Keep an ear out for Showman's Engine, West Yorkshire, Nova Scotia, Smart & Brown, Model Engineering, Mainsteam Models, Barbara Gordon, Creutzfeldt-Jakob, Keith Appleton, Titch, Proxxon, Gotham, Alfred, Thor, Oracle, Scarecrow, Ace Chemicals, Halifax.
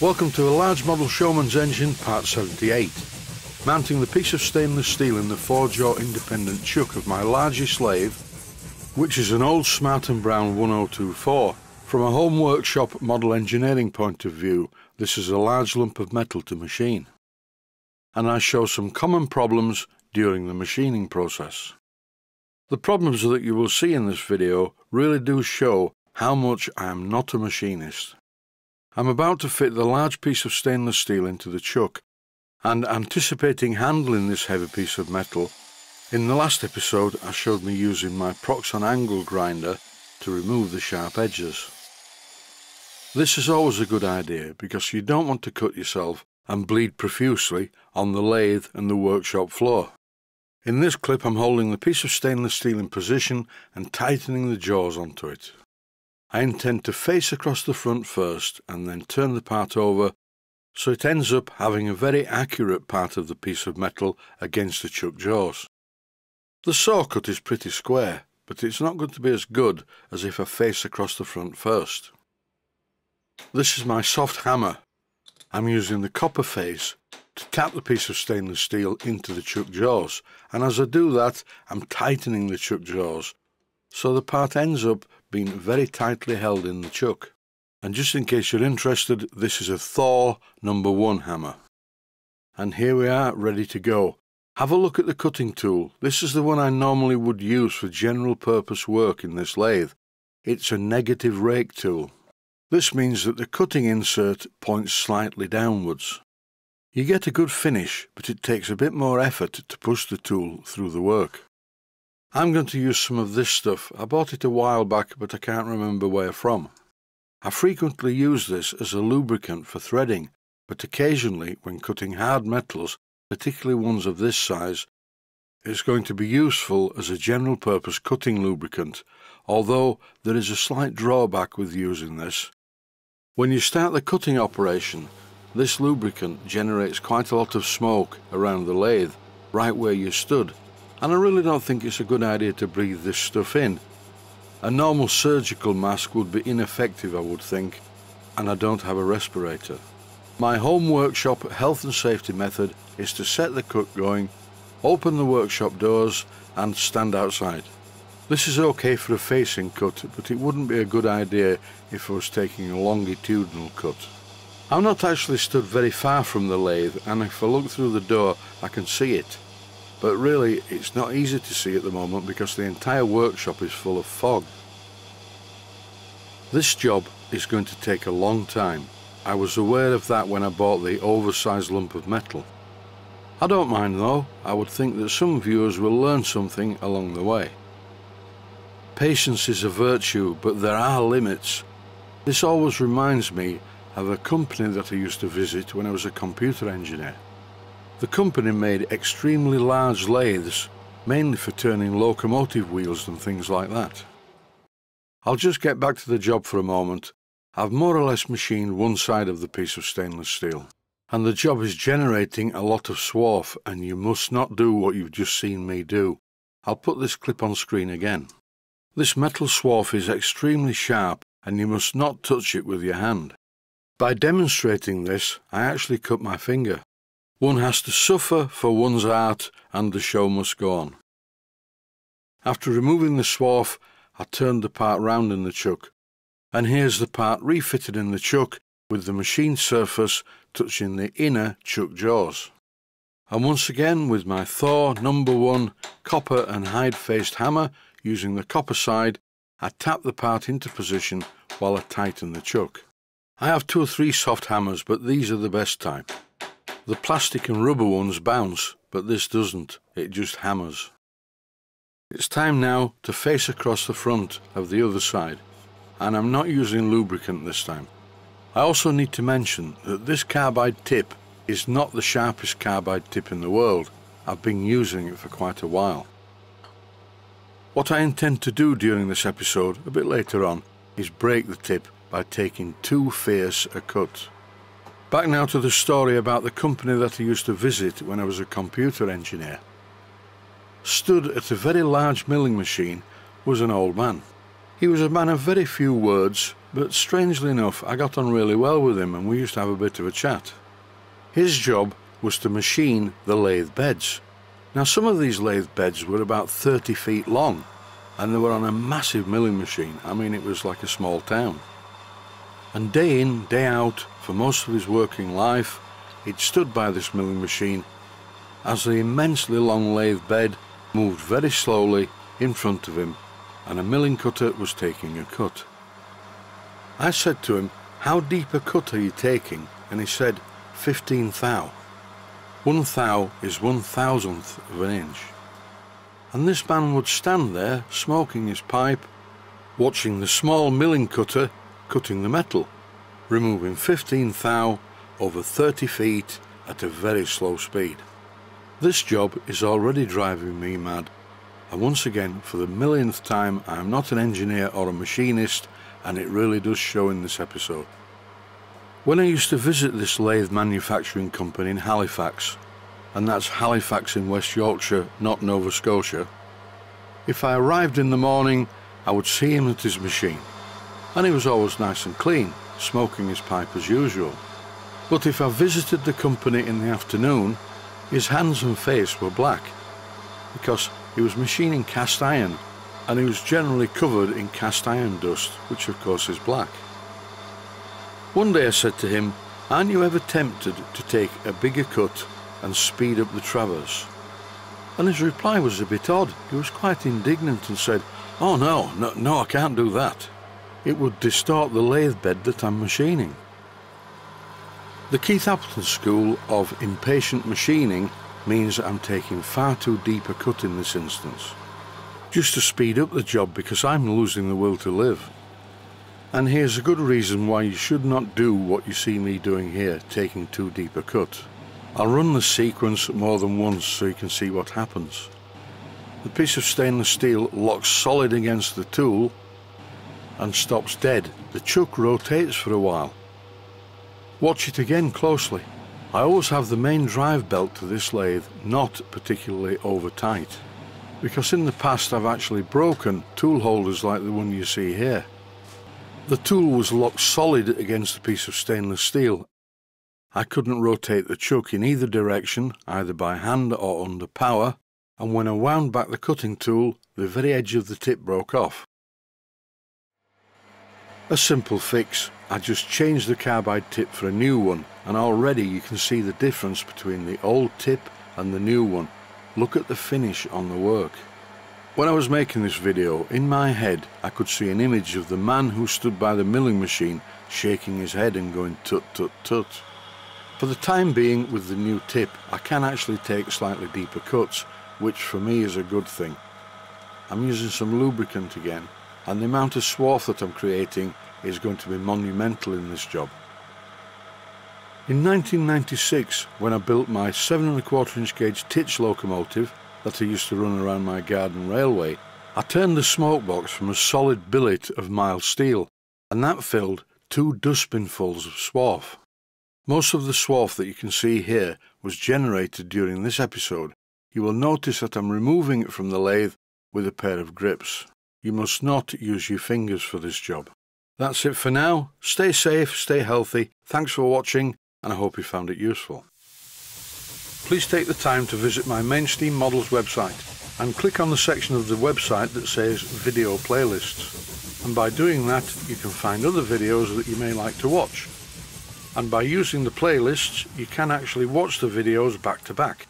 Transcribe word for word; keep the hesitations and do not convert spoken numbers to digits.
Welcome to the Large Model Showman's Engine Part seventy-eight. Mounting the piece of stainless steel in the four-jaw independent chuck of my largest lathe, which is an old Smart and Brown one oh two four. From a home workshop model engineering point of view, this is a large lump of metal to machine. And I show some common problems during the machining process. The problems that you will see in this video really do show how much I am not a machinist. I'm about to fit the large piece of stainless steel into the chuck, and anticipating handling this heavy piece of metal, in the last episode I showed me using my Proxxon angle grinder to remove the sharp edges. This is always a good idea because you don't want to cut yourself and bleed profusely on the lathe and the workshop floor. In this clip I'm holding the piece of stainless steel in position and tightening the jaws onto it. I intend to face across the front first and then turn the part over so it ends up having a very accurate part of the piece of metal against the chuck jaws. The saw cut is pretty square, but it's not going to be as good as if I face across the front first. This is my soft hammer. I'm using the copper face to tap the piece of stainless steel into the chuck jaws, and as I do that I'm tightening the chuck jaws so the part ends up being very tightly held in the chuck. And just in case you're interested, this is a Thor number one hammer. And here we are, ready to go. Have a look at the cutting tool. This is the one I normally would use for general purpose work in this lathe. It's a negative rake tool. This means that the cutting insert points slightly downwards. You get a good finish, but it takes a bit more effort to push the tool through the work. I'm going to use some of this stuff. I bought it a while back, but I can't remember where from. I frequently use this as a lubricant for threading, but occasionally when cutting hard metals, particularly ones of this size, it's going to be useful as a general purpose cutting lubricant, although there is a slight drawback with using this. When you start the cutting operation, this lubricant generates quite a lot of smoke around the lathe, right where you stood, and I really don't think it's a good idea to breathe this stuff in. A normal surgical mask would be ineffective, I would think, and I don't have a respirator. My home workshop health and safety method is to set the cut going, open the workshop doors and stand outside. This is okay for a facing cut, but it wouldn't be a good idea if I was taking a longitudinal cut. I'm not actually stood very far from the lathe, and if I look through the door I can see it. But really, it's not easy to see at the moment because the entire workshop is full of fog. This job is going to take a long time. I was aware of that when I bought the oversized lump of metal. I don't mind though. I would think that some viewers will learn something along the way. Patience is a virtue, but there are limits. This always reminds me of a company that I used to visit when I was a computer engineer. The company made extremely large lathes, mainly for turning locomotive wheels and things like that. I'll just get back to the job for a moment. I've more or less machined one side of the piece of stainless steel, and the job is generating a lot of swarf, and you must not do what you've just seen me do. I'll put this clip on screen again. This metal swarf is extremely sharp, and you must not touch it with your hand. By demonstrating this, I actually cut my finger. One has to suffer for one's art, and the show must go on. After removing the swarf, I turned the part round in the chuck, and here's the part refitted in the chuck with the machine surface touching the inner chuck jaws. And once again with my Thor number one copper and hide-faced hammer, using the copper side, I tap the part into position while I tighten the chuck. I have two or three soft hammers, but these are the best type. The plastic and rubber ones bounce, but this doesn't, it just hammers. It's time now to face across the front of the other side, and I'm not using lubricant this time. I also need to mention that this carbide tip is not the sharpest carbide tip in the world. I've been using it for quite a while. What I intend to do during this episode, a bit later on, is break the tip by taking too fierce a cut. Back now to the story about the company that I used to visit when I was a computer engineer. Stood at a very large milling machine was an old man. He was a man of very few words, but strangely enough I got on really well with him and we used to have a bit of a chat. His job was to machine the lathe beds. Now some of these lathe beds were about thirty feet long and they were on a massive milling machine. I mean, it was like a small town. And day in, day out, for most of his working life, he'd stood by this milling machine as the immensely long lathe bed moved very slowly in front of him and a milling cutter was taking a cut. I said to him, "How deep a cut are you taking?" And he said, fifteen thou. One thou is one thousandth of an inch. And this man would stand there, smoking his pipe, watching the small milling cutter cutting the metal, removing fifteen thou over thirty feet at a very slow speed. This job is already driving me mad, and once again, for the millionth time, I am not an engineer or a machinist, and it really does show in this episode. When I used to visit this lathe manufacturing company in Halifax, and that's Halifax in West Yorkshire, not Nova Scotia, if I arrived in the morning, I would see him at his machine. And he was always nice and clean, smoking his pipe as usual. But if I visited the company in the afternoon, his hands and face were black, because he was machining cast iron, and he was generally covered in cast iron dust, which of course is black. One day I said to him, "Aren't you ever tempted to take a bigger cut and speed up the traverse?" And his reply was a bit odd. He was quite indignant and said, "Oh no, no, no, I can't do that. It would distort the lathe bed that I'm machining." The Keith Appleton school of impatient machining means I'm taking far too deep a cut in this instance, just to speed up the job because I'm losing the will to live. And here's a good reason why you should not do what you see me doing here, taking too deep a cut. I'll run the sequence more than once so you can see what happens. The piece of stainless steel locks solid against the tool and stops dead. The chuck rotates for a while. Watch it again closely. I always have the main drive belt to this lathe not particularly over tight, because in the past I've actually broken tool holders like the one you see here. The tool was locked solid against a piece of stainless steel. I couldn't rotate the chuck in either direction, either by hand or under power, and when I wound back the cutting tool, the very edge of the tip broke off. A simple fix. I just changed the carbide tip for a new one, and already you can see the difference between the old tip and the new one. Look at the finish on the work. When I was making this video, in my head I could see an image of the man who stood by the milling machine shaking his head and going tut tut tut. For the time being, with the new tip, I can actually take slightly deeper cuts, which for me is a good thing. I'm using some lubricant again, and the amount of swarf that I'm creating is going to be monumental in this job. In nineteen ninety-six, when I built my seven and a quarter inch gauge Titch locomotive that I used to run around my garden railway, I turned the smoke box from a solid billet of mild steel, and that filled two dustbinfuls of swarf. Most of the swarf that you can see here was generated during this episode. You will notice that I'm removing it from the lathe with a pair of grips. You must not use your fingers for this job. That's it for now. Stay safe, stay healthy. Thanks for watching, and I hope you found it useful. Please take the time to visit my Mainsteam Models website and click on the section of the website that says Video Playlists. And by doing that, you can find other videos that you may like to watch. And by using the playlists, you can actually watch the videos back to back.